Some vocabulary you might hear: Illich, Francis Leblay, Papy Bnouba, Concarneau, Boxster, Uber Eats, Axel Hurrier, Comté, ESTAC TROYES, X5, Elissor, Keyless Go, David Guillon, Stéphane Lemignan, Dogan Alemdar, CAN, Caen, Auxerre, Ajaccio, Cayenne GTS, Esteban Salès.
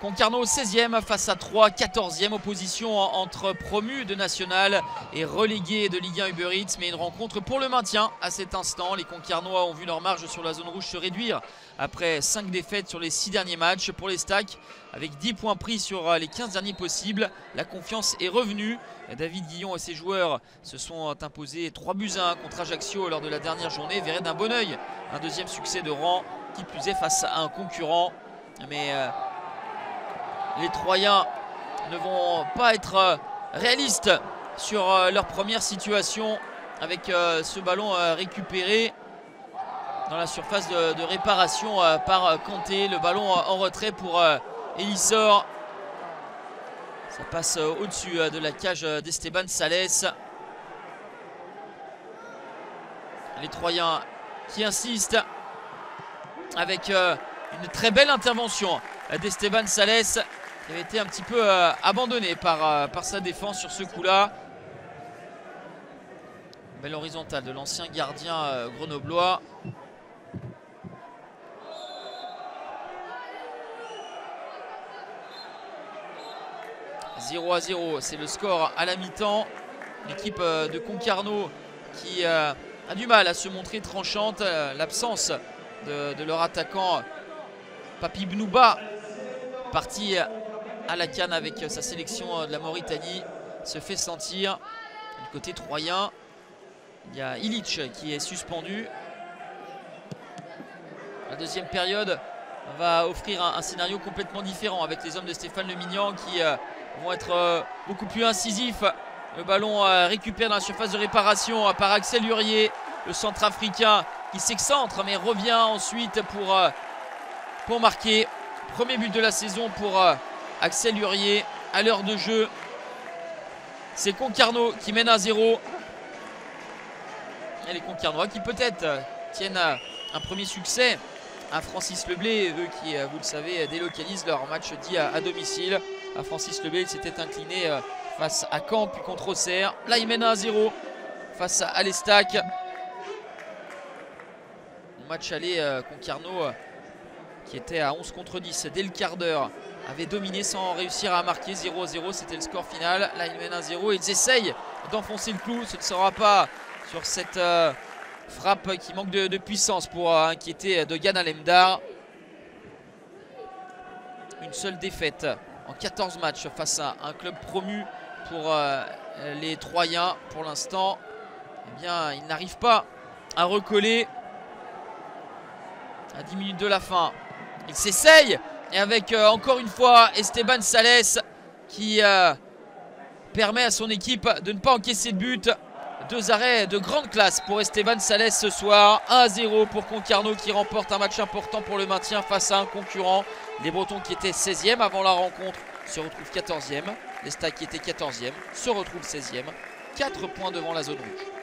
Concarneau 16e face à 3, 14e opposition entre promus de National et relégués de Ligue 1 Uber Eats. Mais une rencontre pour le maintien à cet instant. Les Concarnois ont vu leur marge sur la zone rouge se réduire après 5 défaites sur les 6 derniers matchs. Pour les Stacks, avec 10 points pris sur les 15 derniers possibles, la confiance est revenue. David Guillon et ses joueurs se sont imposés 3-1 contre Ajaccio lors de la dernière journée. Verrait d'un bon oeil un deuxième succès de rang, qui plus est face à un concurrent. Mais... les Troyens ne vont pas être réalistes sur leur première situation avec ce ballon récupéré dans la surface de réparation par Comté. Le ballon en retrait pour Elissor. Ça passe au-dessus de la cage d'Esteban Salès. Les Troyens qui insistent avec une très belle intervention d'Esteban Salès, qui avait été un petit peu abandonné par sa défense sur ce coup-là. Belle horizontale de l'ancien gardien grenoblois. « 0-0 », c'est le score à la mi-temps. L'équipe de Concarneau qui a du mal à se montrer tranchante. L'absence de leur attaquant Papy Bnouba, parti à la CAN avec sa sélection de la Mauritanie, se fait sentir. Du côté troyen, il y a Illich qui est suspendu. La deuxième période va offrir un scénario complètement différent avec les hommes de Stéphane Lemignan qui vont être beaucoup plus incisifs. Le ballon récupéré dans la surface de réparation par Axel Hurrier, le centrafricain, qui s'excentre mais revient ensuite pour marquer. Premier but de la saison pour Axel Hurrier à l'heure de jeu. C'est Concarneau qui mène 1-0. Et les Concarnois qui peut-être tiennent un premier succès à Francis Leblay, eux qui, vous le savez, délocalisent leur match dit à domicile. À Francis Leblay, il s'était incliné face à Caen puis contre Auxerre. Là, il mène 1-0 face à l'Estac. Match aller, Concarneau qui était à 11 contre 10 dès le quart d'heure, avait dominé sans réussir à marquer. 0-0, c'était le score final. Là, ils mènent 1-0 et ils essayent d'enfoncer le clou. Ce ne sera pas sur cette frappe qui manque de puissance pour inquiéter Dogan Alemdar. Une seule défaite en 14 matchs face à un club promu pour les Troyens. Pour l'instant, eh bien, ils n'arrivent pas à recoller. À 10 minutes de la fin, il s'essaye, et avec encore une fois Esteban Salès qui permet à son équipe de ne pas encaisser de but. Deux arrêts de grande classe pour Esteban Salès ce soir. 1-0 pour Concarneau qui remporte un match important pour le maintien face à un concurrent. Les Bretons qui étaient 16e avant la rencontre se retrouvent 14e. Les Stacks qui étaient 14e se retrouvent 16e. 4 points devant la zone rouge.